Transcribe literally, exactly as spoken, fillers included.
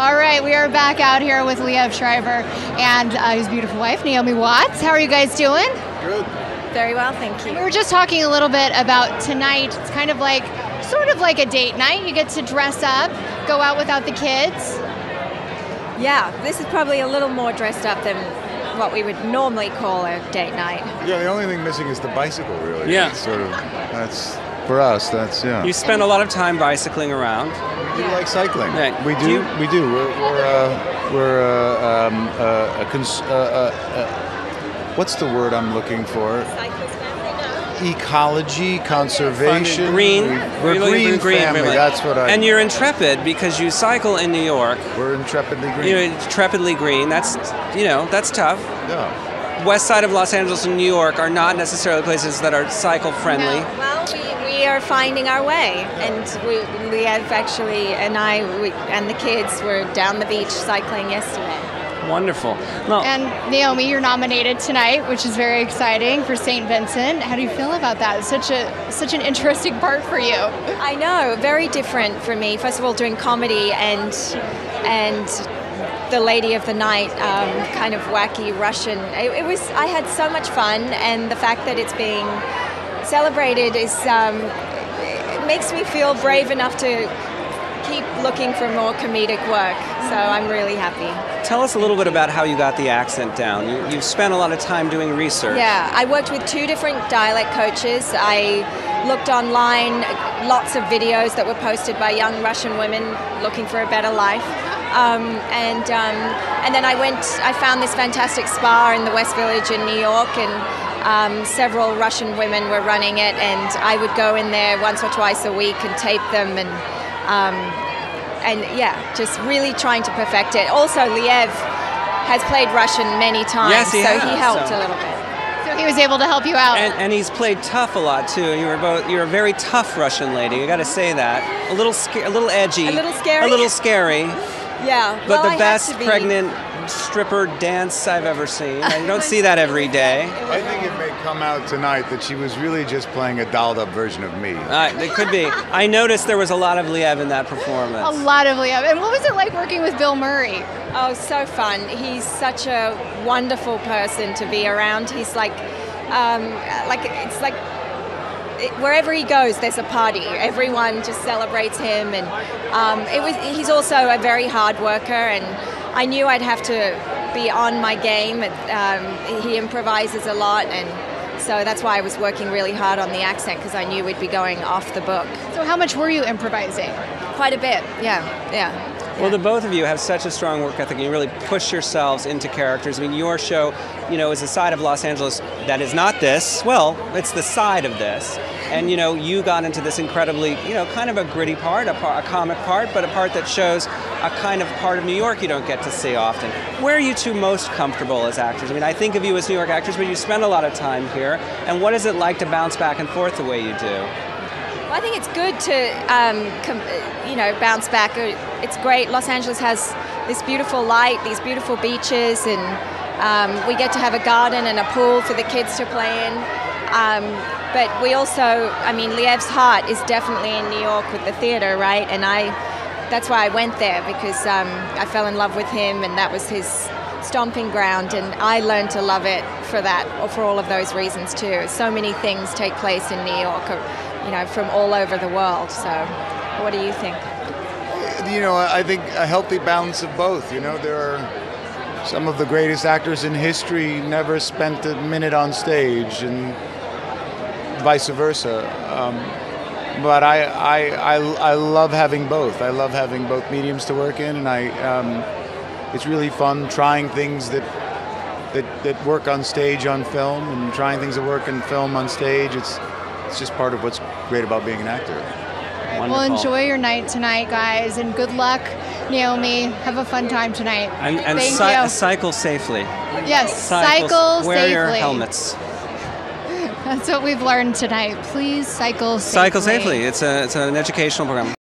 All right, we are back out here with Liev Schreiber and uh, his beautiful wife, Naomi Watts. How are you guys doing? Good. Very well, thank you. We were just talking a little bit about tonight. It's kind of like, sort of like a date night. You get to dress up, go out without the kids. Yeah, this is probably a little more dressed up than what we would normally call a date night. Yeah, the only thing missing is the bicycle, really. Yeah. That's sort of, that's, for us, that's, yeah. You spend a lot of time bicycling around. We do yeah. like cycling. Right. We do, do you, we do. We're, we're, uh, we're uh, um, uh, a, cons- uh, uh, uh, what's the word I'm looking for? Cyclist family, no. Ecology, conservation. Funded. Green. We're, we're green, green, green family, really. That's what I... And you're intrepid because you cycle in New York. We're intrepidly green. You're intrepidly green, that's, you know, that's tough. Yeah. West side of Los Angeles and New York are not necessarily places that are cycle-friendly. No. Well, we, we are finding our way, and we, we have actually, and I we, and the kids were down the beach cycling yesterday. Wonderful. Well, and Naomi, you're nominated tonight, which is very exciting, for Saint Vincent. How do you feel about that? It's such a such an interesting part for you. I know, very different for me. First of all, doing comedy and and. The lady of the night, um, kind of wacky Russian. It, it was. I had so much fun, and the fact that it's being celebrated is um, it makes me feel brave enough to keep looking for more comedic work. So I'm really happy. Tell us a little bit about how you got the accent down. You, you've spent a lot of time doing research. Yeah, I worked with two different dialect coaches. I looked online, lots of videos that were posted by young Russian women looking for a better life. Um, and um, and then I went, I found this fantastic spa in the West Village in New York, and um, several Russian women were running it, and I would go in there once or twice a week and tape them, and um, and yeah, just really trying to perfect it. Also, Liev has played Russian many times, yes, he so has, he helped so. a little bit. So he was able to help you out. And, and he's played tough a lot too. You were both, you're a very tough Russian lady. You got to say that. A little, sca- a little edgy. A little scary. A little scary. Yeah, but well, the best be... pregnant stripper dance I've ever seen. I don't see that every day. I think it may come out tonight that she was really just playing a dolled up version of me. Uh, it could be. I noticed there was a lot of Liev in that performance. A lot of Liev. And what was it like working with Bill Murray? Oh, so fun. He's such a wonderful person to be around. He's like, um, like it's like. Wherever he goes, there's a party. Everyone just celebrates him, and um, it was. He's also a very hard worker, and I knew I'd have to be on my game. Um, he improvises a lot, and so that's why I was working really hard on the accent, because I knew we'd be going off the book. So, how much were you improvising? Quite a bit. Yeah, yeah. Well, the both of you have such a strong work ethic, and you really push yourselves into characters. I mean, your show, you know, is a side of Los Angeles that is not this. Well, it's the side of this. And, you know, you got into this incredibly, you know, kind of a gritty part, a, par- a comic part, but a part that shows a kind of part of New York you don't get to see often. Where are you two most comfortable as actors? I mean, I think of you as New York actors, but you spend a lot of time here. And what is it like to bounce back and forth the way you do? Well, I think it's good to, um, com- you know, bounce back. It's great. Los Angeles has this beautiful light, these beautiful beaches, and um, we get to have a garden and a pool for the kids to play in. Um, but we also, I mean, Liev's heart is definitely in New York with the theater, right? And I, that's why I went there, because um, I fell in love with him, and that was his stomping ground, and I learned to love it for that, or for all of those reasons too. So many things take place in New York, or, you know, from all over the world. So what do you think? You know, I think a healthy balance of both. You know, there are some of the greatest actors in history never spent a minute on stage, and vice versa. Um, but I, I, I, I love having both. I love having both mediums to work in, and I, um, it's really fun trying things that, that, that work on stage on film, and trying things that work in film on stage. It's It's just part of what's great about being an actor. Wonderful. Well, enjoy your night tonight, guys, and good luck, Naomi. Have a fun time tonight. And, and Thank cy- you. cycle safely. Yes, cycle, cycle wear safely. Wear your helmets. That's what we've learned tonight. Please cycle safely. Cycle safely. It's a it's an educational program.